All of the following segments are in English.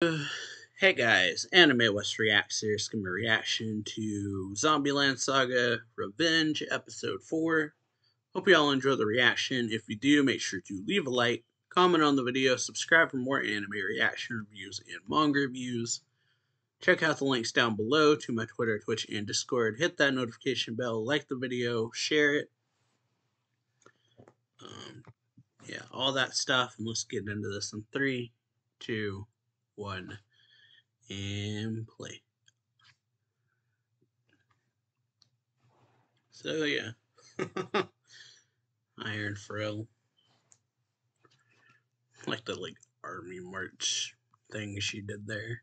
Hey guys, AnimeWestReacts here. It's going to be a reaction to Zombieland Saga Revenge Episode 4. Hope you all enjoy the reaction. If you do, make sure to leave a like, comment on the video, subscribe for more anime reaction reviews and manga reviews. Check out the links down below to my Twitter, Twitch, and Discord. Hit that notification bell, like the video, share it. Yeah, all that stuff. And let's get into this in 3, 2, 1. And play. So yeah. Iron Frill. I like the army march thing she did there.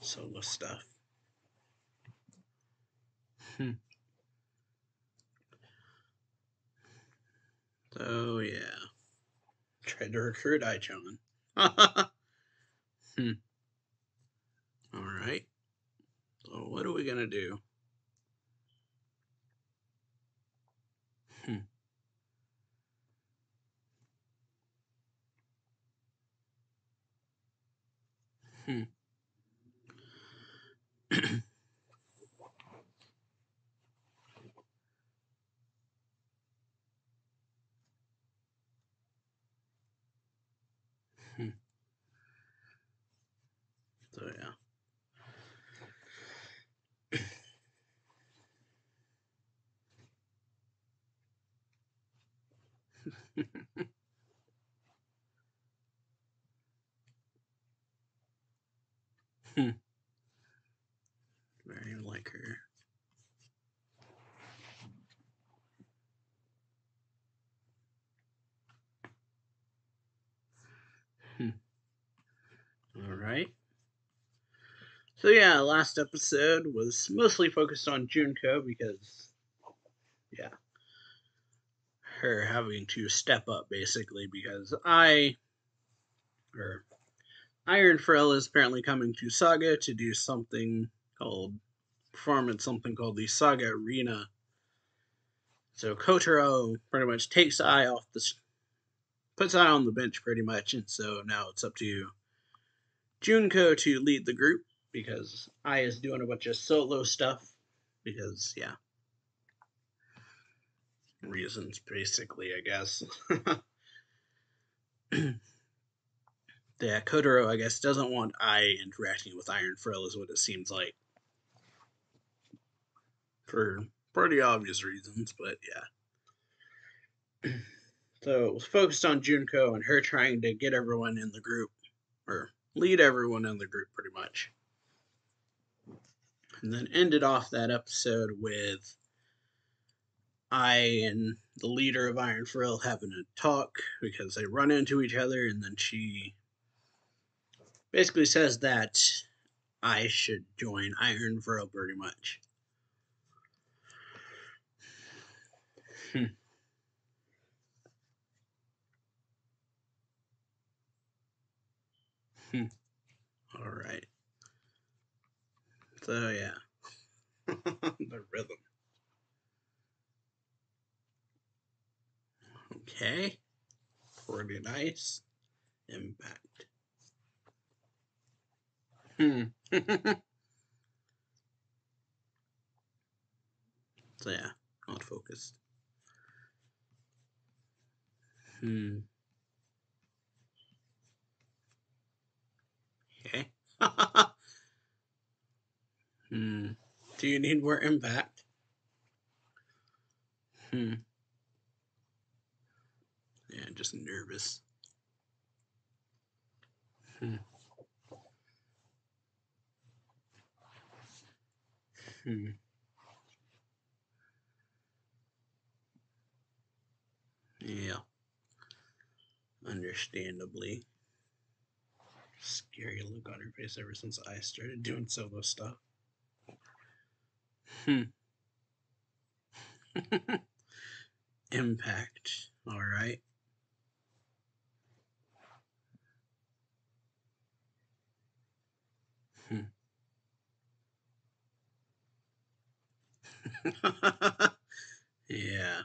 Solo stuff. So yeah. Tried to recruit Ichon. Alright. So what are we gonna do? So yeah. Very like her. All right. So yeah, last episode was mostly focused on Junko because, yeah, her having to step up basically because Iron Frill is apparently coming to Saga to do something called, perform at something called the Saga Arena. So Kotaro pretty much takes Eye off the, puts Eye on the bench pretty much, and so now it's up to Junko to lead the group. Because I is doing a bunch of solo stuff. Because, yeah. Reasons, basically, I guess. Yeah, Kotaro, I guess, doesn't want I interacting with Iron Frill, is what it seems like. For pretty obvious reasons, but yeah. So it was focused on Junko and her trying to get everyone in the group. Or lead everyone in the group, pretty much. And then ended off that episode with I and the leader of Iron Frill having a talk because they run into each other, and then she basically says that I should join Iron Frill pretty much. All right. So, yeah. The rhythm. Okay. Pretty nice. Impact. So, yeah. Not focused. Okay. Do you need more impact? Yeah, just nervous. Yeah. Understandably. Scary look on her face ever since I started doing solo stuff. Impact. All right. Yeah.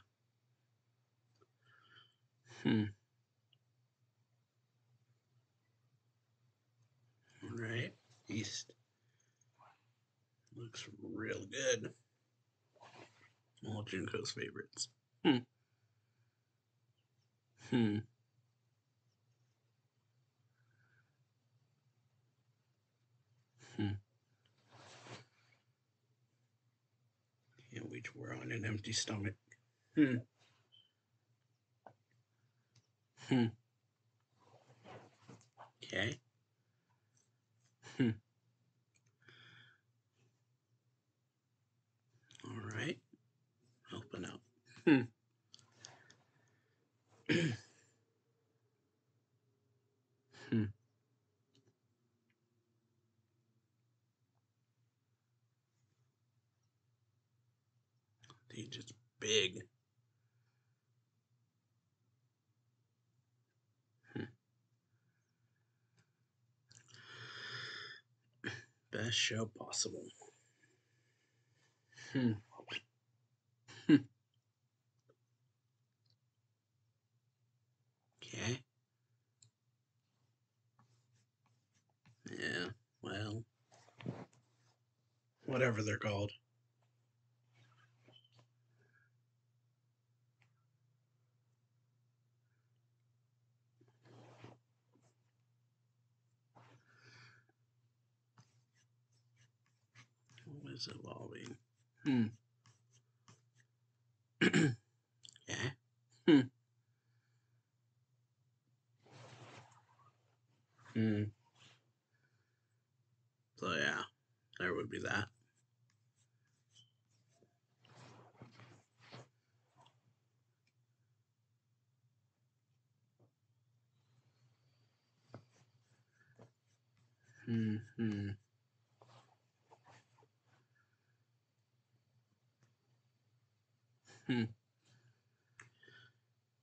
least. Looks real good. All Junko's favorites. Can't wait to wear on an empty stomach. Okay. All right. Helping out. They're just big. Best show possible. Okay. Yeah, well, whatever they're called. Always evolving. Yeah. So yeah, there would be that.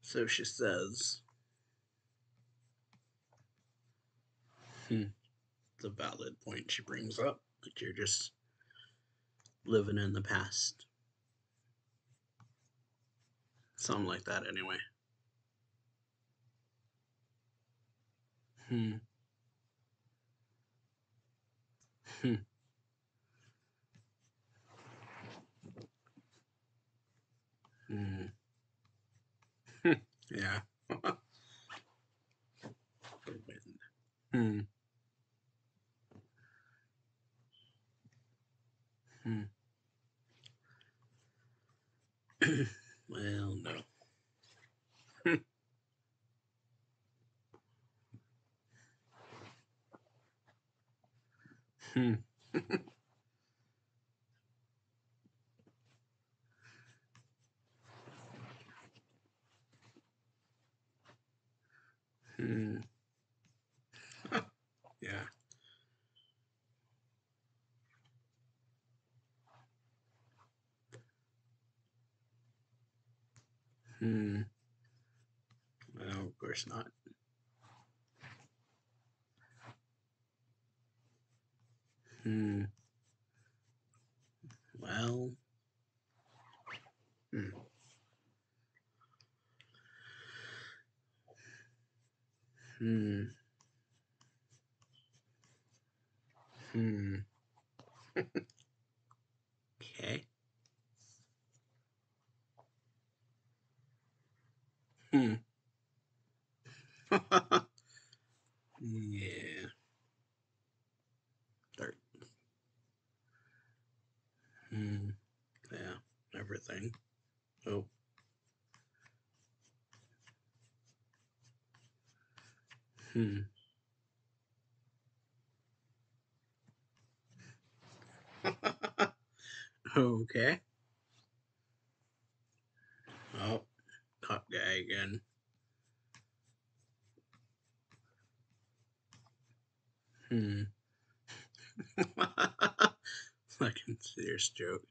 So she says. It's a valid point she brings up, that you're just living in the past. Something like that, anyway. Yeah. The wind. Well, no. Yeah. Well, of course not. Well. Okay. Yeah. Dirt. Yeah, everything. Oh. Okay. Oh, top guy again. Fucking serious joke.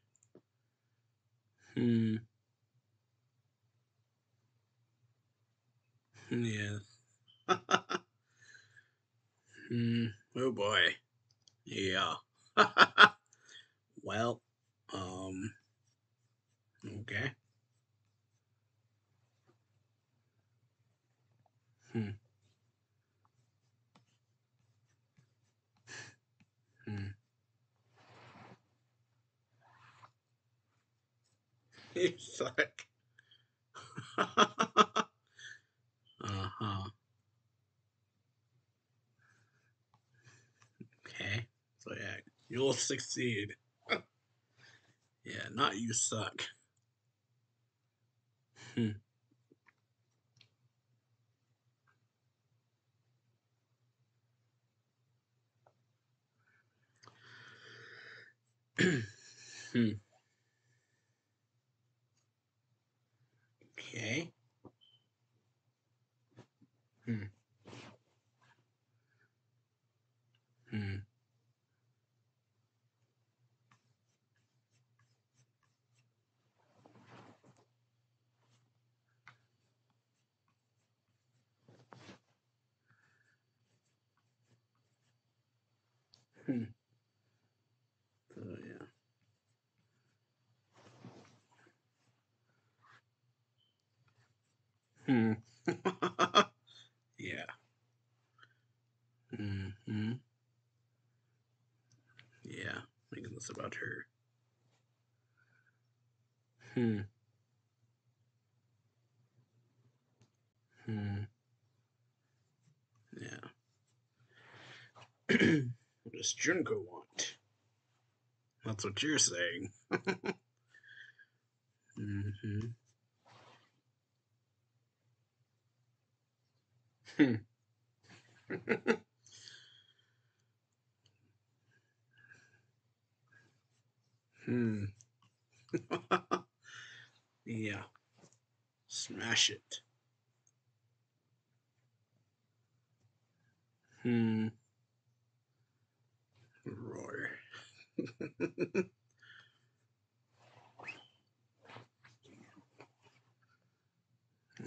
Yeah. Oh boy. Yeah. Well, okay. you suck. Okay. So yeah, you'll succeed. Yeah, not you suck. Okay. So yeah. Yeah. Yeah, thinking this about her. Yeah. What does Junko want? That's what you're saying. Yeah. Smash it. Roar.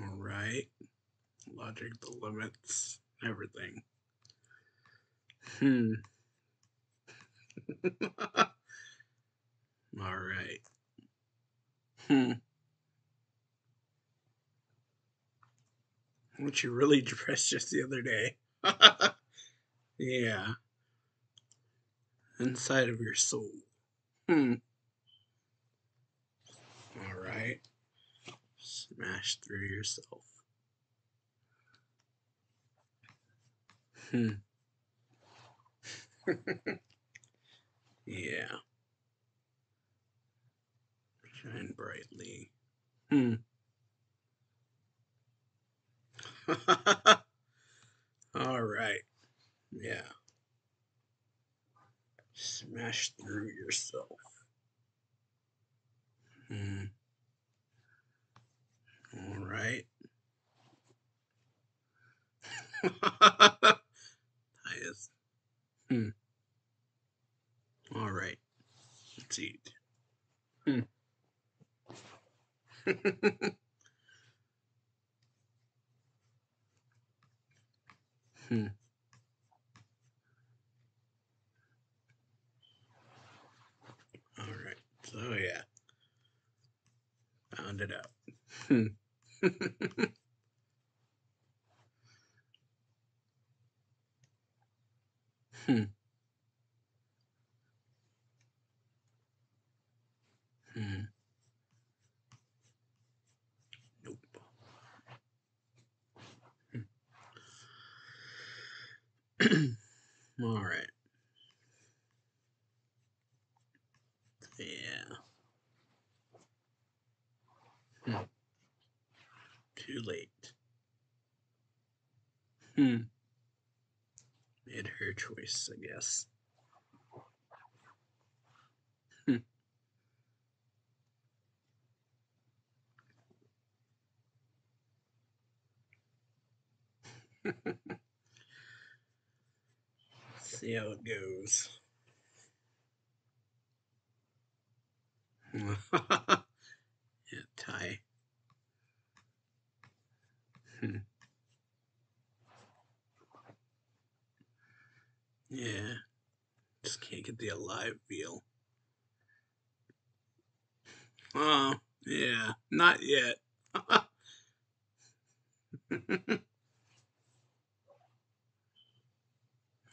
All right. Logic, the limits, everything. All right. Weren't you really depressed just the other day? Yeah. Inside of your soul. All right. Smash through yourself. Yeah. Shine brightly. All right. Yeah. Smash through yourself. All right. Yes. All right. Let's eat. All right. So yeah. Found it out. Nope. All right. Yeah. Too late. Made her choice, I guess. See how it goes. Yeah, tie. Yeah, just can't get the alive feel. Oh, yeah, not yet.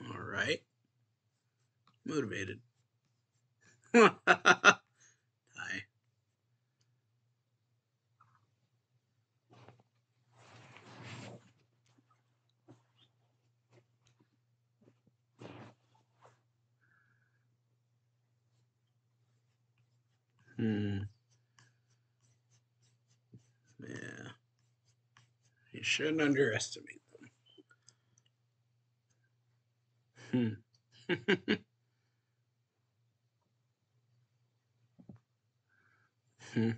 All right, motivated. Hi. Yeah. You shouldn't underestimate them. All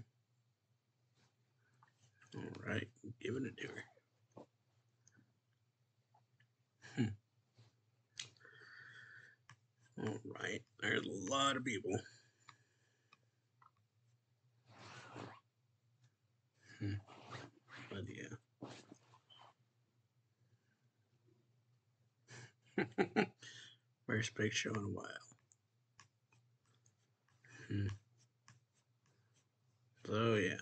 right, give it a doer. All right, there's a lot of people. But yeah. First big show in a while. So yeah.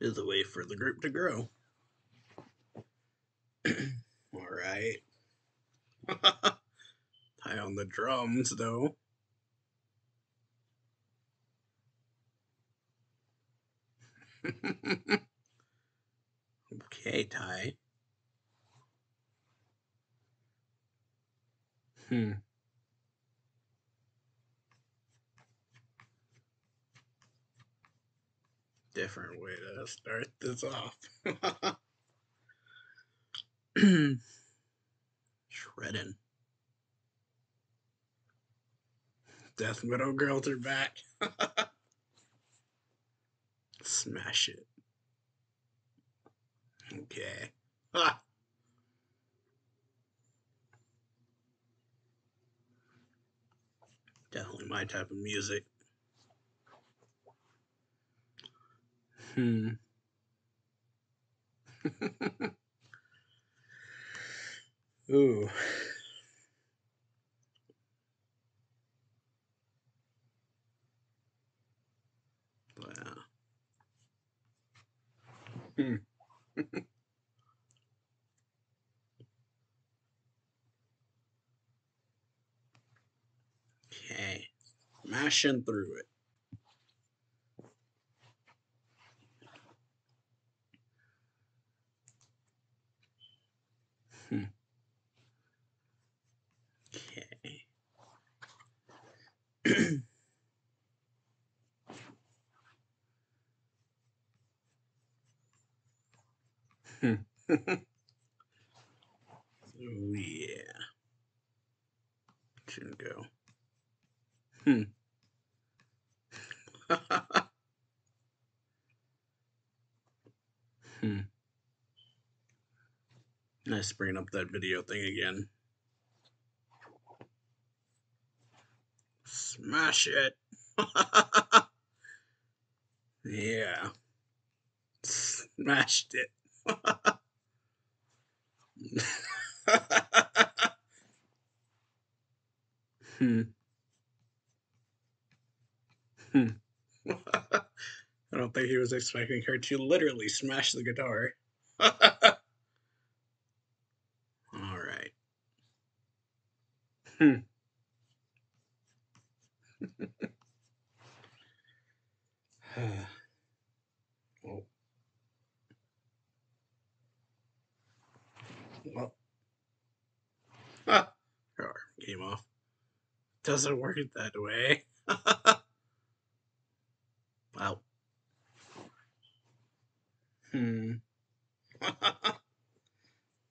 Is a way for the group to grow. All right. Tie on the drums, though. Okay, Ty. Different way to start this off. Shredding. Death Widow girls are back. Smash it. Okay. Ah. Definitely my type of music. Ooh. Wow. Okay. Smashing through it. Oh yeah, Junko. Nice bringing up that video thing again. Smash it. Yeah. Smashed it. I don't think he was expecting her to literally smash the guitar. All right. Oh. Well. Ah, her arm came off. Doesn't work that way. Wow.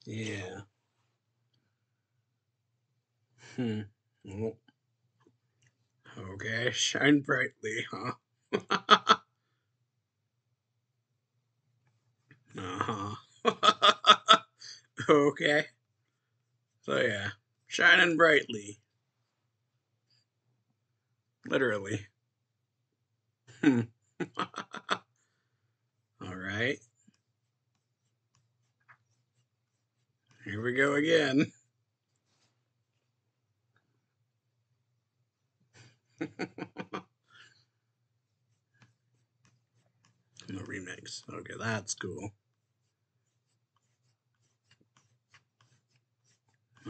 Yeah. Well. Okay, shine brightly, huh? Okay. So yeah, shining brightly. Literally. All right. Here we go again. No remix. Okay, that's cool.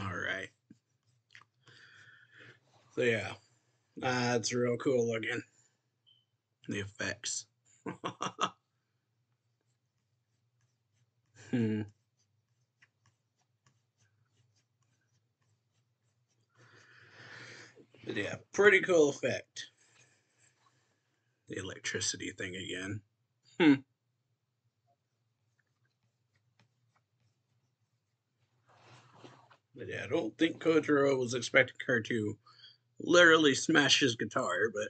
All right. So yeah, that's real cool looking. The effects. But yeah, pretty cool effect. The electricity thing again. But yeah, I don't think Kojiro was expecting her to literally smash his guitar, but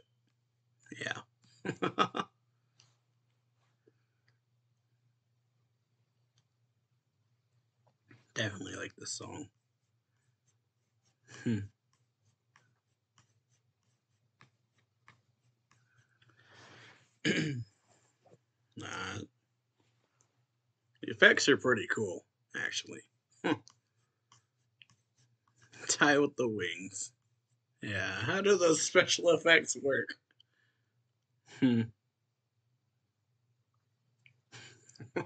yeah. Definitely like this song. The effects are pretty cool, actually. Tie with the wings. Yeah, how do those special effects work?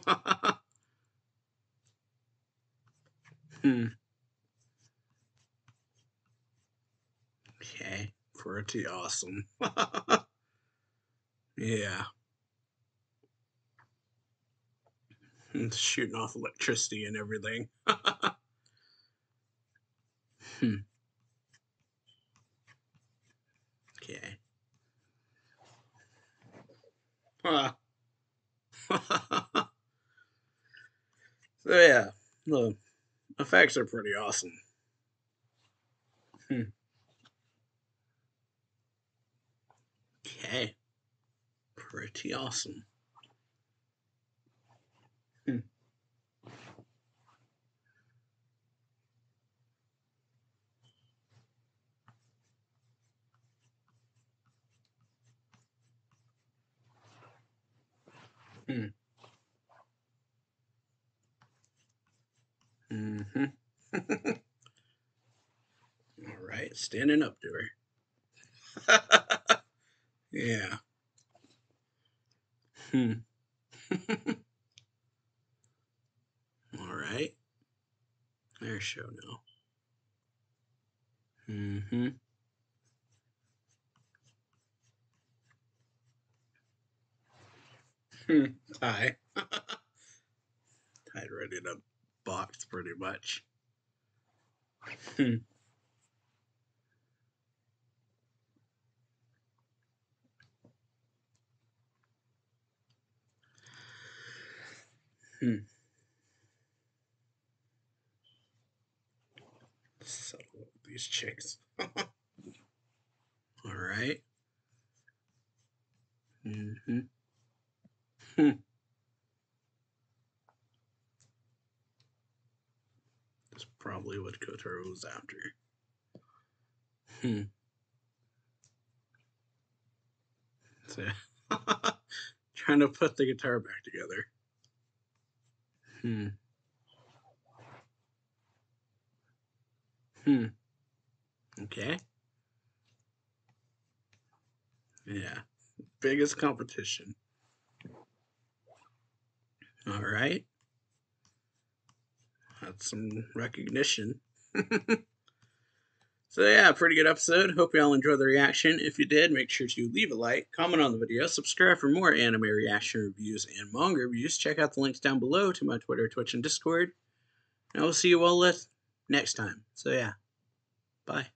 Okay, pretty awesome. Yeah. It's shooting off electricity and everything. Okay. So yeah, the effects are pretty awesome. Okay. Pretty awesome. All right, standing up to her. Yeah. All right. Their show now. Tie. Tied right in a box, pretty much. Settle with these chicks. All right. That's probably what Kotaro was after. So, trying to put the guitar back together. Okay. Yeah. Biggest competition. All right. That's some recognition. So yeah, pretty good episode. Hope y'all enjoyed the reaction. If you did, make sure to leave a like, comment on the video, subscribe for more anime reaction reviews and manga reviews. Check out the links down below to my Twitter, Twitch, and Discord. And I will see you all next time. So yeah, bye.